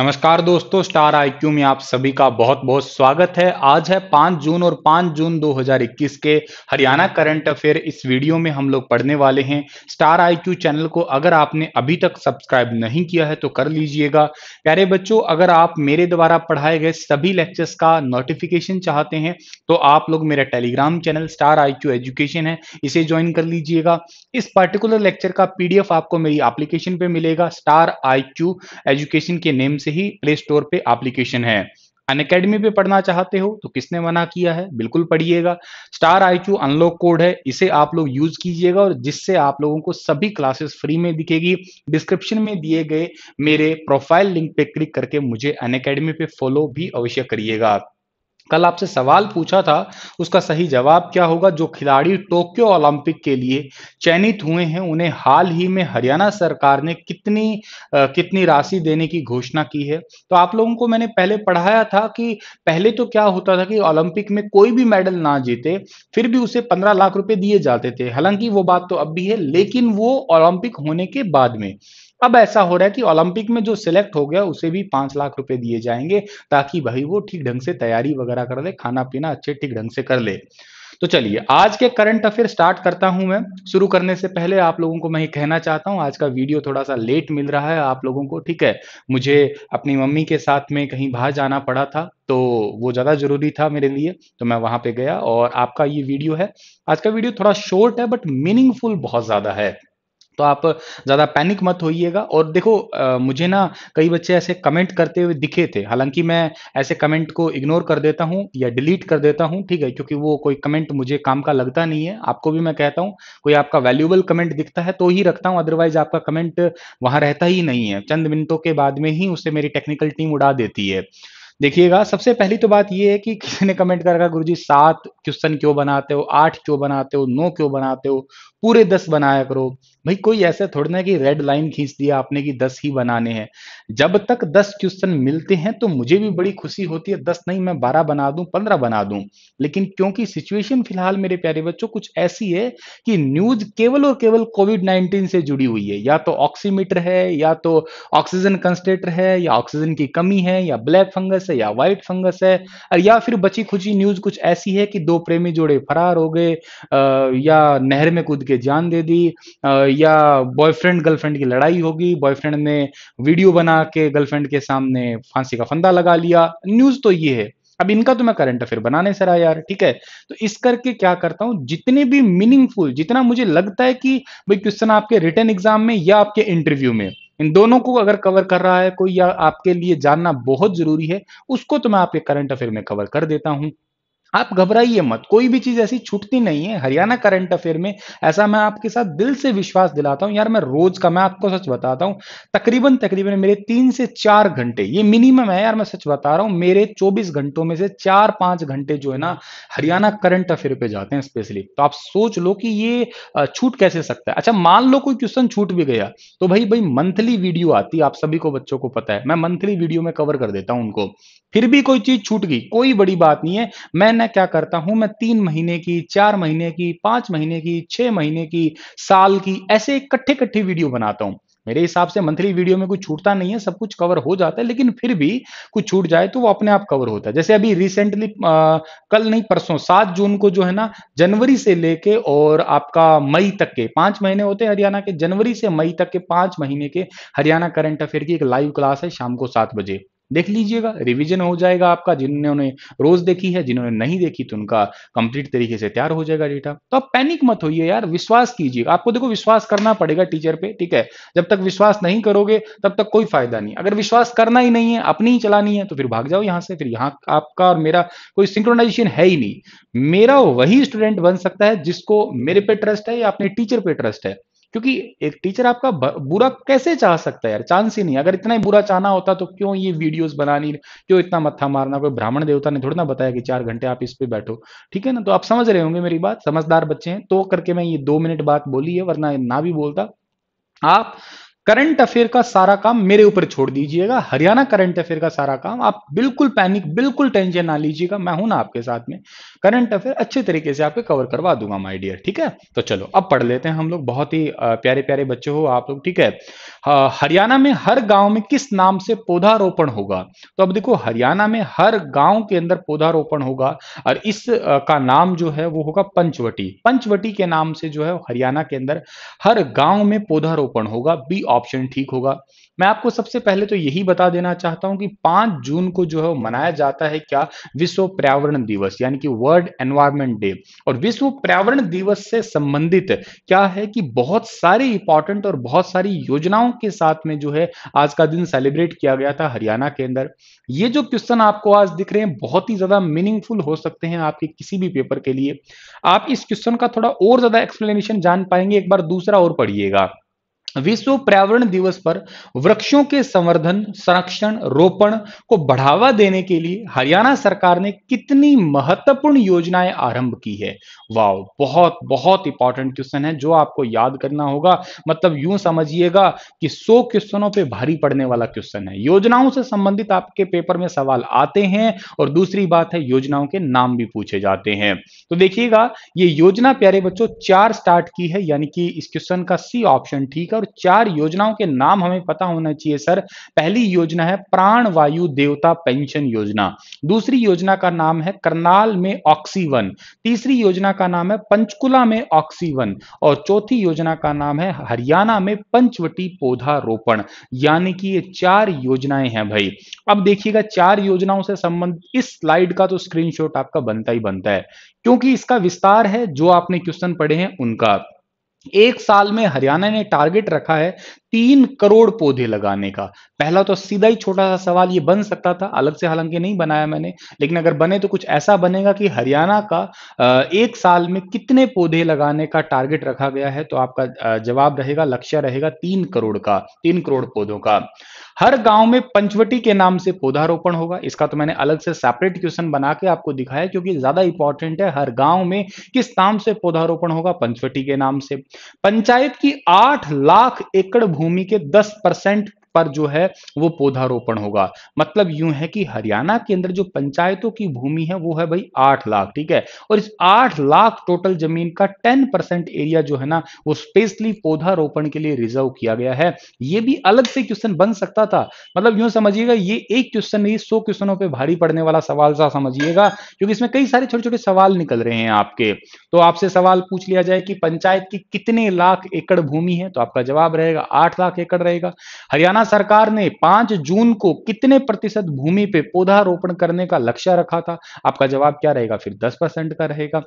नमस्कार दोस्तों, star IQ में आप सभी का बहुत बहुत स्वागत है। आज है 5 जून और 5 जून 2021 के हरियाणा करंट अफेयर इस वीडियो में हम लोग पढ़ने वाले हैं। स्टार आईक्यू चैनल को अगर आपने अभी तक सब्सक्राइब नहीं किया है तो कर लीजिएगा। प्यारे बच्चों, अगर आप मेरे द्वारा पढ़ाए गए सभी लेक्चर्स का नोटिफिकेशन चाहते हैं तो आप लोग मेरा Telegram channel star IQ education है, इसे ज्वाइन कर लीजिएगा। इस पर्टिकुलर लेक्चर का PDF आपको मेरी एप्लीकेशन पे मिलेगा। स्टार आईक्यू एजुकेशन के नेम ही प्ले स्टोर पे एप्लीकेशन है। अन अकेडमी पे पढ़ना चाहते हो तो किसने मना किया है, बिल्कुल पढ़िएगा। स्टार आईक्यू अनलॉक कोड है, इसे आप लोग यूज कीजिएगा और जिससे आप लोगों को सभी क्लासेस फ्री में दिखेगी। डिस्क्रिप्शन में दिए गए मेरे प्रोफाइल लिंक पे क्लिक करके मुझे अन अकेडमी पे फॉलो भी अवश्य करिएगा। कल आपसे सवाल पूछा था, उसका सही जवाब क्या होगा। जो खिलाड़ी टोक्यो ओलंपिक के लिए चयनित हुए हैं उन्हें हाल ही में हरियाणा सरकार ने कितनी राशि देने की घोषणा की है। तो आप लोगों को मैंने पहले पढ़ाया था कि पहले तो क्या होता था कि ओलंपिक में कोई भी मेडल ना जीते फिर भी उसे 15 लाख रुपए दिए जाते थे। हालांकि वो बात तो अब भी है, लेकिन वो ओलंपिक होने के बाद में अब ऐसा हो रहा है कि ओलंपिक में जो सिलेक्ट हो गया उसे भी 5 लाख रुपए दिए जाएंगे, ताकि भाई वो ठीक ढंग से तैयारी वगैरह कर ले, खाना पीना अच्छे ठीक ढंग से कर ले। तो चलिए आज के करंट अफेयर स्टार्ट करता हूं मैं। शुरू करने से पहले आप लोगों को मैं ये कहना चाहता हूं, आज का वीडियो थोड़ा सा लेट मिल रहा है आप लोगों को, ठीक है। मुझे अपनी मम्मी के साथ में कहीं बाहर जाना पड़ा था तो वो ज़्यादा ज़रूरी था मेरे लिए, तो मैं वहां पे गया और आपका ये वीडियो है। आज का वीडियो थोड़ा शॉर्ट है बट मीनिंगफुल बहुत ज़्यादा है, तो आप ज़्यादा पैनिक मत होइएगा। और देखो मुझे ना कई बच्चे ऐसे कमेंट करते हुए दिखे थे, हालांकि मैं ऐसे कमेंट को इग्नोर कर देता हूं या डिलीट कर देता हूं, ठीक है, क्योंकि वो कोई कमेंट मुझे काम का लगता नहीं है। आपको भी मैं कहता हूं, कोई आपका वैल्यूएबल कमेंट दिखता है तो ही रखता हूं, अदरवाइज आपका कमेंट वहां रहता ही नहीं है। चंद मिनटों के बाद में ही उसे मेरी टेक्निकल टीम उड़ा देती है। देखिएगा, सबसे पहली तो बात यह है कि किसी ने कमेंट करेगा, गुरुजी 7 क्वेश्चन क्यों बनाते हो, 8 क्यों बनाते हो, 9 क्यों बनाते हो, पूरे 10 बनाया करो। भाई कोई ऐसे थोड़ी ना कि रेड लाइन खींच दिया आपने कि 10 ही बनाने हैं। जब तक 10 क्वेश्चन मिलते हैं तो मुझे भी बड़ी खुशी होती है, 10 नहीं मैं 12 बना दूं, 15 बना दूं। लेकिन क्योंकि सिचुएशन फिलहाल मेरे प्यारे बच्चों कुछ ऐसी है कि न्यूज केवल और केवल कोविड-19 से जुड़ी हुई है। या तो ऑक्सीमीटर है, या तो ऑक्सीजन कंसंट्रेटर है, या ऑक्सीजन की कमी है, या ब्लैक फंगस है, या व्हाइट फंगस है, या फिर बची खुची न्यूज कुछ ऐसी है कि 2 प्रेमी जोड़े फरार हो गए, या नहर में कूद के जान दे दी, या बॉयफ्रेंड गर्लफ्रेंड की लड़ाई होगी, बॉयफ्रेंड ने वीडियो बना के गर्लफ्रेंड के सामने फांसी का फंदा लगा लिया। न्यूज तो ये है। अब इनका तो मैं करंट अफेयर बनाने से रहा यार, ठीक है। तो इस करके क्या करता हूं, जितने भी मीनिंगफुल, जितना मुझे लगता है कि भाई क्वेश्चन आपके रिटन एग्जाम में या आपके इंटरव्यू में, इन दोनों को अगर कवर कर रहा है कोई या आपके लिए जानना बहुत जरूरी है, उसको तो मैं आपके करंट अफेयर में कवर कर देता हूं। आप घबराइए मत, कोई भी चीज ऐसी छूटती नहीं है हरियाणा करंट अफेयर में, ऐसा मैं आपके साथ दिल से विश्वास दिलाता हूं यार। मैं रोज का, मैं आपको सच बताता हूं, तकरीबन मेरे 3 से 4 घंटे ये मिनिमम है यार, मैं सच बता रहा हूं। मेरे 24 घंटों में से 4-5 घंटे जो है ना हरियाणा करंट अफेयर पे जाते हैं स्पेशली। तो आप सोच लो कि ये छूट कैसे सकता है। अच्छा मान लो कोई क्वेश्चन छूट भी गया तो भाई मंथली वीडियो आती है, आप सभी को बच्चों को पता है, मैं मंथली वीडियो में कवर कर देता हूं उनको। फिर भी कोई चीज छूट गई, कोई बड़ी बात नहीं है। मैं क्या करता हूं, मैं 3 महीने की, 4 महीने की, 5 महीने की, 6 महीने की, साल की, ऐसे इकट्ठे वीडियो बनाता हूं। मेरे हिसाब से मंथली वीडियो में कुछ छूटता नहीं है, सब कुछ कवर हो जाता है, लेकिन फिर भी कुछ छूट जाए तो वो अपने आप कवर होता है। जैसे अभी रिसेंटली कल नहीं परसों 7 जून को जो है ना, जनवरी से लेके और आपका मई तक के 5 महीने होते हैं हरियाणा के, जनवरी से मई तक के 5 महीने के हरियाणा करंट अफेयर की एक लाइव क्लास है शाम को 7 बजे, देख लीजिएगा। रिवीजन हो जाएगा आपका, जिन्होंने रोज देखी है, जिन्होंने नहीं देखी तो उनका कंप्लीट तरीके से तैयार हो जाएगा डेटा। तो आप पैनिक मत होइए यार, विश्वास कीजिए। आपको देखो विश्वास करना पड़ेगा टीचर पे, ठीक है। जब तक विश्वास नहीं करोगे तब तक कोई फायदा नहीं। अगर विश्वास करना ही नहीं है, अपनी ही चलानी है, तो फिर भाग जाओ यहाँ से। फिर यहाँ आपका और मेरा कोई सिंक्रोनाइजेशन है ही नहीं। मेरा वही स्टूडेंट बन सकता है जिसको मेरे पे ट्रस्ट है या अपने टीचर पे ट्रस्ट है, क्योंकि एक टीचर आपका बुरा कैसे चाह सकता है यार, चांस ही नहीं। अगर इतना ही बुरा चाहना होता तो क्यों ये वीडियोस बनानी, क्यों इतना मत्था मारना। कोई ब्राह्मण देवता ने थोड़ी ना बताया कि 4 घंटे आप इस पे बैठो, ठीक है ना। तो आप समझ रहे होंगे मेरी बात, समझदार बच्चे हैं तो करके मैं ये 2 मिनट बात बोली है, वरना ना भी बोलता। आप करंट अफेयर का सारा काम मेरे ऊपर छोड़ दीजिएगा। हरियाणा करंट अफेयर का सारा काम आप बिल्कुल पैनिक, बिल्कुल टेंशन ना लीजिएगा, मैं हूं ना आपके साथ में। करंट अफेयर अच्छे तरीके से आपके कवर करवा दूंगा माय डियर, ठीक है। तो चलो अब पढ़ लेते हैं हम लोग, बहुत ही प्यारे प्यारे बच्चे हो आप लोग, ठीक है। हरियाणा में हर गाँव में किस नाम से पौधारोपण होगा? तो अब देखो, हरियाणा में हर गाँव के अंदर पौधारोपण होगा और इस का नाम जो है वो होगा पंचवटी। पंचवटी के नाम से जो है हरियाणा के अंदर हर गाँव में पौधारोपण होगा, बी ऑप्शन ठीक होगा। मैं आपको सबसे पहले तो यही बता देना चाहता हूं कि 5 जून को जो है मनाया जाता है क्या, विश्व पर्यावरण दिवस, यानी कि वर्ल्ड एनवायरनमेंट डे। और विश्व पर्यावरण दिवस से संबंधित क्या है कि बहुत सारी इंपॉर्टेंट और बहुत सारी योजनाओं के साथ में जो है आज का दिन सेलिब्रेट किया गया था हरियाणा के अंदर। ये जो क्वेश्चन आपको आज दिख रहे हैं बहुत ही ज्यादा मीनिंगफुल हो सकते हैं आपके किसी भी पेपर के लिए। आप इस क्वेश्चन का थोड़ा और ज्यादा एक्सप्लेनेशन जान पाएंगे, एक बार दूसरा और पढ़िएगा। विश्व पर्यावरण दिवस पर वृक्षों के संवर्धन, संरक्षण, रोपण को बढ़ावा देने के लिए हरियाणा सरकार ने कितनी महत्वपूर्ण योजनाएं आरंभ की है? वाओ, बहुत बहुत इंपॉर्टेंट क्वेश्चन है जो आपको याद करना होगा। मतलब यूं समझिएगा कि 100 क्वेश्चनों पे भारी पड़ने वाला क्वेश्चन है। योजनाओं से संबंधित आपके पेपर में सवाल आते हैं और दूसरी बात है योजनाओं के नाम भी पूछे जाते हैं। तो देखिएगा ये योजना प्यारे बच्चों 4 स्टार्ट की है, यानी कि इस क्वेश्चन का सी ऑप्शन ठीक है। और 4 योजनाओं के नाम हमें पता होना चाहिए सर। पहली योजना है प्राण वायु देवता पेंशन योजना, दूसरी योजना का नाम है करनाल में ऑक्सीवन, तीसरी योजना का नाम है पंचकुला में ऑक्सीवन और चौथी योजना का नाम है हरियाणा में पंचवटी पौधारोपण। यानी कि ये 4 योजनाएं हैं भाई। अब देखिएगा 4 योजनाओं से संबंधित इस स्लाइड का तो स्क्रीनशॉट आपका बनता ही बनता है, क्योंकि इसका विस्तार है जो आपने क्वेश्चन पढ़े हैं उनका। एक साल में हरियाणा ने टारगेट रखा है 3 करोड़ पौधे लगाने का। पहला तो सीधा ही छोटा सा सवाल ये बन सकता था, अलग से हालांकि नहीं बनाया मैंने, लेकिन अगर बने तो कुछ ऐसा बनेगा कि हरियाणा का एक साल में कितने पौधे लगाने का टारगेट रखा गया है। तो आपका जवाब रहेगा, लक्ष्य रहेगा 3 करोड़ का, 3 करोड़ पौधों का। हर गांव में पंचवटी के नाम से पौधारोपण होगा, इसका तो मैंने अलग से सेपरेट क्वेश्चन बना के आपको दिखाया क्योंकि ज्यादा इंपॉर्टेंट है। हर गांव में किस नाम से पौधारोपण होगा? पंचवटी के नाम से। पंचायत की 8 लाख एकड़ भूमि के 10% पर जो है वो पौधारोपण होगा। मतलब यूं है कि हरियाणा के अंदर जो पंचायतों की भूमि है वो है भाई 8 लाख, ठीक है। और इस 8 लाख टोटल जमीन का 10% एरिया जो है ना वो स्पेशली पौधारोपण के लिए रिजर्व किया गया है। ये भी अलग से क्वेश्चन बन सकता था। मतलब यूं समझिएगा ये एक क्वेश्चन नहीं, 100 क्वेश्चनों पर भारी पड़ने वाला सवाल सा समझिएगा, क्योंकि इसमें कई सारे छोटे छोटे सवाल निकल रहे हैं आपके। तो आपसे सवाल पूछ लिया जाए कि पंचायत की कितने लाख एकड़ भूमि है, तो आपका जवाब रहेगा 8 लाख एकड़ रहेगा। हरियाणा सरकार ने 5 जून को कितने प्रतिशत भूमि पे पौधारोपण करने का लक्ष्य रखा था? आपका जवाब क्या रहेगा फिर, 10% का रहेगा।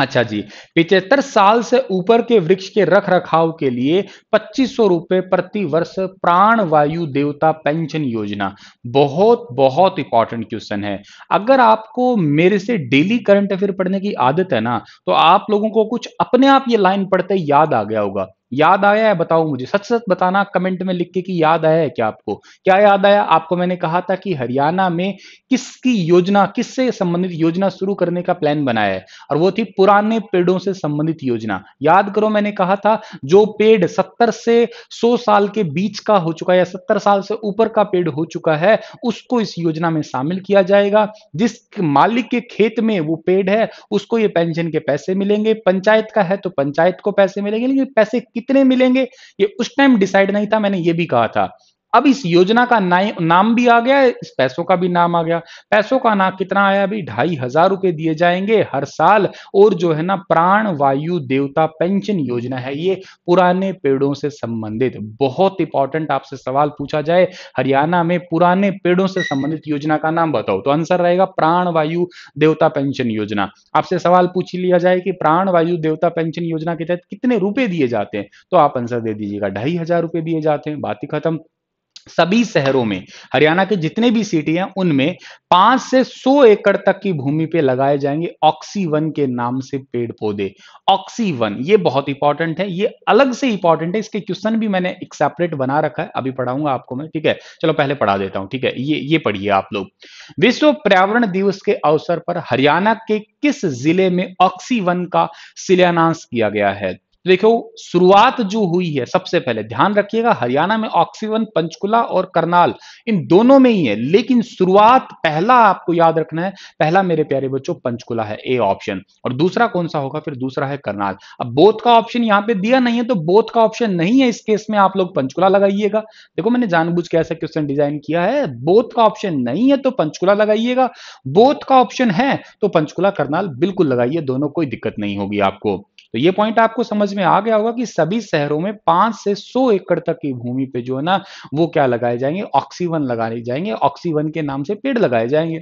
अच्छा जी, 75 साल से ऊपर के वृक्ष के रख रखाव के लिए 2500 रुपये प्रति वर्ष प्राण वायु देवता पेंशन योजना। बहुत बहुत इंपॉर्टेंट क्वेश्चन है। अगर आपको मेरे से डेली करंट अफेयर पढ़ने की आदत है ना, तो आप लोगों को कुछ अपने आप ये लाइन पढ़ते याद आ गया होगा। याद आया है बताओ मुझे, सच सच बताना कमेंट में लिख के कि याद आया है क्या आपको, क्या याद आया आपको? मैंने कहा था कि हरियाणा में किसकी योजना, किससे संबंधित योजना शुरू करने का प्लान बनाया है, और वो थी पुराने पेड़ों से संबंधित योजना। याद करो मैंने कहा था जो पेड़ 70 से 100 साल के बीच का हो चुका है या 70 साल से ऊपर का पेड़ हो चुका है, उसको इस योजना में शामिल किया जाएगा। जिस मालिक के खेत में वो पेड़ है उसको ये पेंशन के पैसे मिलेंगे। पंचायत का है तो पंचायत को पैसे मिलेंगे, लेकिन पैसे कितने मिलेंगे ये उस टाइम डिसाइड नहीं था, मैंने ये भी कहा था। अब इस योजना का नाम भी आ गया, इस पैसों का भी नाम आ गया। पैसों का नाम कितना आया अभी, 2500 रुपए दिए जाएंगे हर साल। और जो है ना प्राण वायु देवता पेंशन योजना है ये पुराने पेड़ों से संबंधित। बहुत इंपॉर्टेंट आपसे सवाल पूछा जाए हरियाणा में पुराने पेड़ों से संबंधित योजना का नाम बताओ, तो आंसर रहेगा प्राण वायु देवता पेंशन योजना। आपसे सवाल पूछ लिया जाए कि प्राण वायु देवता पेंशन योजना के तहत कितने रुपए दिए जाते हैं, तो आप आंसर दे दीजिएगा 2500 रुपए दिए जाते हैं। बात ही खत्म। सभी शहरों में हरियाणा के जितने भी सिटी हैं उनमें 5 से 100 एकड़ तक की भूमि पे लगाए जाएंगे ऑक्सीवन के नाम से पेड़ पौधे। ऑक्सीवन ये बहुत इंपॉर्टेंट है, ये अलग से इंपॉर्टेंट है, इसके क्वेश्चन भी मैंने एक सेपरेट बना रखा है, अभी पढ़ाऊंगा आपको मैं, ठीक है। चलो पहले पढ़ा देता हूं, ठीक है। ये पढ़िए आप लोग। विश्व पर्यावरण दिवस के अवसर पर हरियाणा के किस जिले में ऑक्सीवन का शिलान्यास किया गया है? देखो शुरुआत जो हुई है, सबसे पहले ध्यान रखिएगा, हरियाणा में ऑक्सीजन, पंचकुला और करनाल इन दोनों में ही है, लेकिन शुरुआत पहला आपको याद रखना है, पहला मेरे प्यारे बच्चों पंचकुला है ए ऑप्शन, और दूसरा कौन सा होगा, फिर दूसरा है करनाल। अब बोथ का ऑप्शन यहाँ पे दिया नहीं है तो बोथ का ऑप्शन नहीं है इस केस में, आप लोग पंचकुला लगाइएगा। देखो मैंने जानबूझ के ऐसा क्वेश्चन डिजाइन किया है, बोथ का ऑप्शन नहीं है तो पंचकुला लगाइएगा, बोथ का ऑप्शन है तो पंचकुला करनाल बिल्कुल लगाइए, दोनों कोई दिक्कत नहीं होगी आपको। तो ये पॉइंट आपको समझ में आ गया होगा कि सभी शहरों में 5 से 100 एकड़ तक की भूमि पे जो है ना वो क्या लगाए जाएंगे, ऑक्सीवन लगाए जाएंगे, ऑक्सीवन के नाम से पेड़ लगाए जाएंगे।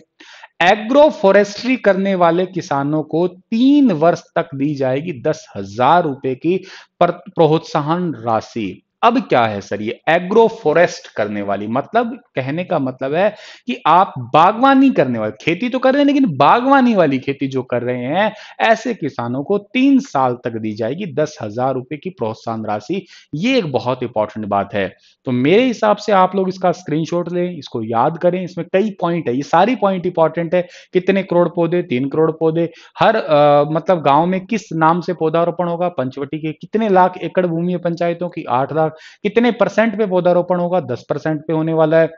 एग्रो फॉरेस्ट्री करने वाले किसानों को 3 वर्ष तक दी जाएगी 10,000 रुपए की प्रोत्साहन राशि। अब क्या है सर ये एग्रो फॉरेस्ट करने वाली, मतलब कहने का मतलब है कि आप बागवानी करने वाले, खेती तो कर रहे हैं लेकिन बागवानी वाली खेती जो कर रहे हैं, ऐसे किसानों को 3 साल तक दी जाएगी 10,000 रुपए की प्रोत्साहन राशि। ये एक बहुत इंपॉर्टेंट बात है। तो मेरे हिसाब से आप लोग इसका स्क्रीनशॉट लें, इसको याद करें, इसमें कई पॉइंट है, ये सारी पॉइंट इंपॉर्टेंट है। कितने करोड़ पौधे, 3 करोड़ पौधे, हर मतलब गाँव में किस नाम से पौधारोपण होगा, पंचवटी के कितने लाख एकड़ भूमि है पंचायतों की, 8 लाख, कितने % पे पौधारोपण होगा, 10% पे होने वाला है।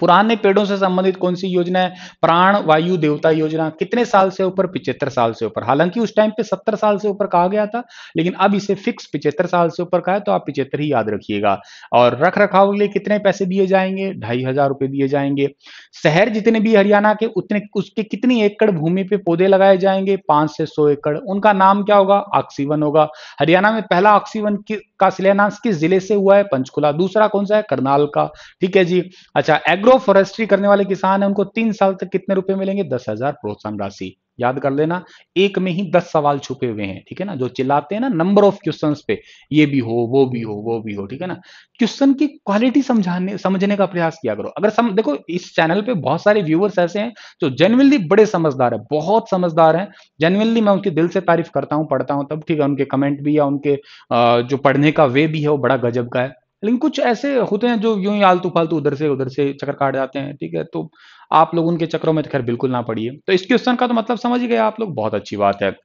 पुराने पेड़ों से संबंधित कौन सी योजना है, प्राण वायु देवता योजना, कितने साल से ऊपर, 75 साल से ऊपर, हालांकि उस टाइम पे 70 साल से ऊपर कहा गया था लेकिन अब इसे फिक्स 75 साल से ऊपर कहा है, तो आप 75 ही याद रखिएगा। और रख रखाव के लिए कितने पैसे दिए जाएंगे, 2,500 रुपए दिए जाएंगे। शहर जितने भी हरियाणा के उतने उसके कितनी एकड़ भूमि पे पौधे लगाए जाएंगे, 5 से 100 एकड़, उनका नाम क्या होगा, ऑक्सीवन होगा। हरियाणा में पहला ऑक्सीवन का शिलान्यास किस जिले से हुआ है, पंचकुला, दूसरा कौन सा है, करनाल का, ठीक है जी। अच्छा, एग्रो फॉरेस्ट्री करने वाले किसान हैं, उनको 3 साल तक कितने रुपए मिलेंगे, 10,000 प्रोत्साहन राशि। याद कर लेना, एक में ही 10 सवाल छुपे हुए हैं, ठीक है ना, जो चिल्लाते हैं ना नंबर ऑफ क्वेश्चंस पे, ये भी हो वो भी हो वो भी हो, ठीक है ना। क्वेश्चन की क्वालिटी समझने का प्रयास किया करो। अगर देखो इस चैनल पे बहुत सारे व्यूअर्स ऐसे हैं जो जेन्युइनली बड़े समझदार है, बहुत समझदार हैं, जेन्युइनली मैं उनके दिल से तारीफ करता हूँ, पढ़ता हूँ तब, ठीक है, उनके कमेंट भी या उनके जो पढ़ने का वे भी है वो बड़ा गजब का है। लेकिन कुछ ऐसे होते हैं जो यूं ही आलतू फालतू उधर से चक्कर काट जाते हैं, ठीक है, तो आप लोग उनके चक्करों में तो खैर बिल्कुल ना पड़िए। तो इस क्वेश्चन का तो मतलब समझ ही गए आप लोग, बहुत अच्छी बात है।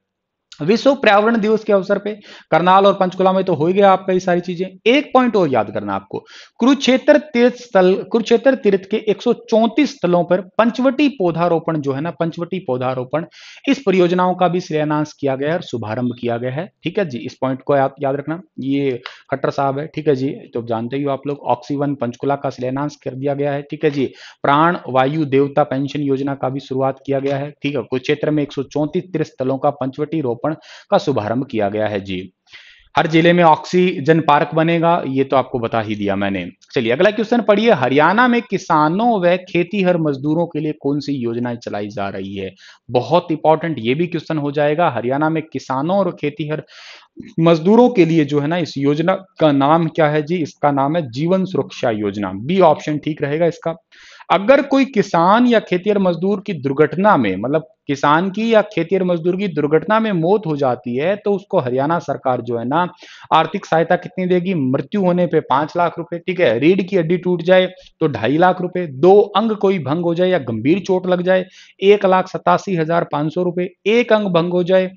विश्व पर्यावरण दिवस के अवसर पे करनाल और पंचकुला में तो हो ही गया आपका ये सारी चीजें। एक पॉइंट और याद करना आपको, कुरुक्षेत्र तीर्थ स्थल, कुरुक्षेत्र तीर्थ के 134 स्थलों पर पंचवटी पौधारोपण जो है ना, पंचवटी पौधारोपण, इस परियोजनाओं का भी शिलान्यास किया गया है और शुभारंभ किया गया है, ठीक है जी। इस पॉइंट को याद रखना, ये खट्टर साहब है, ठीक है जी, तो जानते ही हो आप लोग। ऑक्सीवन पंचकुला का शिलान्यास कर दिया गया है, ठीक है जी। प्राण वायु देवता पेंशन योजना का भी शुरुआत किया गया है, ठीक है। कुरुक्षेत्र में 134 तीर्थ स्थलों का पंचवटी का शुभारंभ किया गया है जी। हर जिले में ऑक्सीजन पार्क बनेगा, ये तो आपको बता ही दिया मैंने। चलिए अगला क्वेश्चन पढ़िए, हरियाणा में किसानों व खेतीहर मजदूरों के लिए कौन सी योजना चलाई जा रही है, बहुत इंपॉर्टेंट ये भी क्वेश्चन हो जाएगा। हरियाणा में किसानों और खेतीहर मजदूरों के लिए जो है ना, इस योजना का नाम क्या है जी, इसका नाम है जीवन सुरक्षा योजना, बी ऑप्शन ठीक रहेगा इसका। अगर कोई किसान या खेतीहर मजदूर की दुर्घटना में, मतलब किसान की या खेतीहर मजदूर की दुर्घटना में मौत हो जाती है तो उसको हरियाणा सरकार जो है ना आर्थिक सहायता कितनी देगी, मृत्यु होने पे 5 लाख रुपए, ठीक है। रीढ़ की हड्डी टूट जाए तो 2.5 लाख रुपए, 2 अंग कोई भंग हो जाए या गंभीर चोट लग जाए 1,87,500 रुपए, 1 अंग भंग हो जाए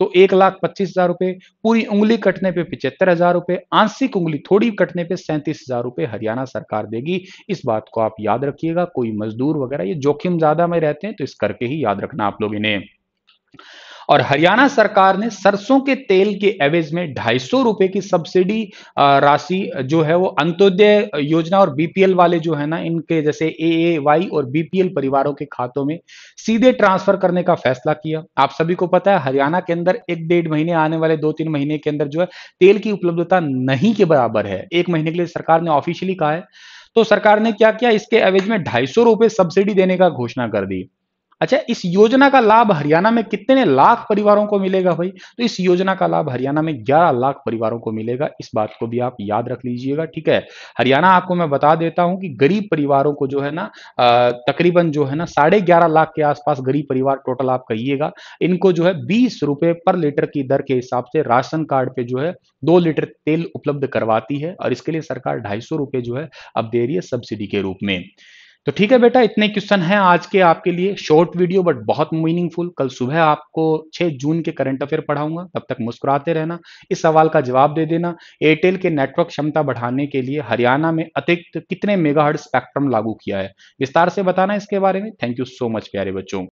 तो 1,25,000 रुपए, पूरी उंगली कटने पे 75,000 रुपए, आंशिक उंगली थोड़ी कटने पे 37,000 रुपए हरियाणा सरकार देगी। इस बात को आप याद रखिएगा, कोई मजदूर वगैरह ये जोखिम ज्यादा में रहते हैं तो इस करके ही याद रखना आप लोग इन्हें। और हरियाणा सरकार ने सरसों के तेल के एवज में 250 रुपए की सब्सिडी राशि जो है वो अंत्योदय योजना और बीपीएल वाले जो है ना इनके जैसे एएवाई और बीपीएल परिवारों के खातों में सीधे ट्रांसफर करने का फैसला किया। आप सभी को पता है हरियाणा के अंदर 1-1.5 महीने, आने वाले 2-3 महीने के अंदर जो है तेल की उपलब्धता नहीं के बराबर है, 1 महीने के लिए सरकार ने ऑफिशियली कहा है। तो सरकार ने क्या किया, इसके एवज में 250 रुपए सब्सिडी देने का घोषणा कर दी। अच्छा, इस योजना का लाभ हरियाणा में कितने लाख परिवारों को मिलेगा भाई, तो इस योजना का लाभ हरियाणा में 11 लाख परिवारों को मिलेगा। इस बात को भी आप याद रख लीजिएगा, ठीक है। हरियाणा आपको मैं बता देता हूं कि गरीब परिवारों को जो है ना तकरीबन जो है ना 11.5 लाख के आसपास गरीब परिवार टोटल आप कहिएगा, इनको जो है 20 रुपए पर लीटर की दर के हिसाब से राशन कार्ड पे जो है 2 लीटर तेल उपलब्ध करवाती है और इसके लिए सरकार 250 रुपए जो है अब दे रही है सब्सिडी के रूप में। तो ठीक है बेटा, इतने क्वेश्चन हैं आज के आपके लिए। शॉर्ट वीडियो बट बहुत मीनिंगफुल। कल सुबह आपको 6 जून के करंट अफेयर पढ़ाऊंगा, तब तक मुस्कुराते रहना। इस सवाल का जवाब दे देना। एयरटेल के नेटवर्क क्षमता बढ़ाने के लिए हरियाणा में अतिरिक्त कितने मेगाहर्ट्ज स्पेक्ट्रम लागू किया है? विस्तार से बताना इसके बारे में। थैंक यू सो मच प्यारे बच्चों।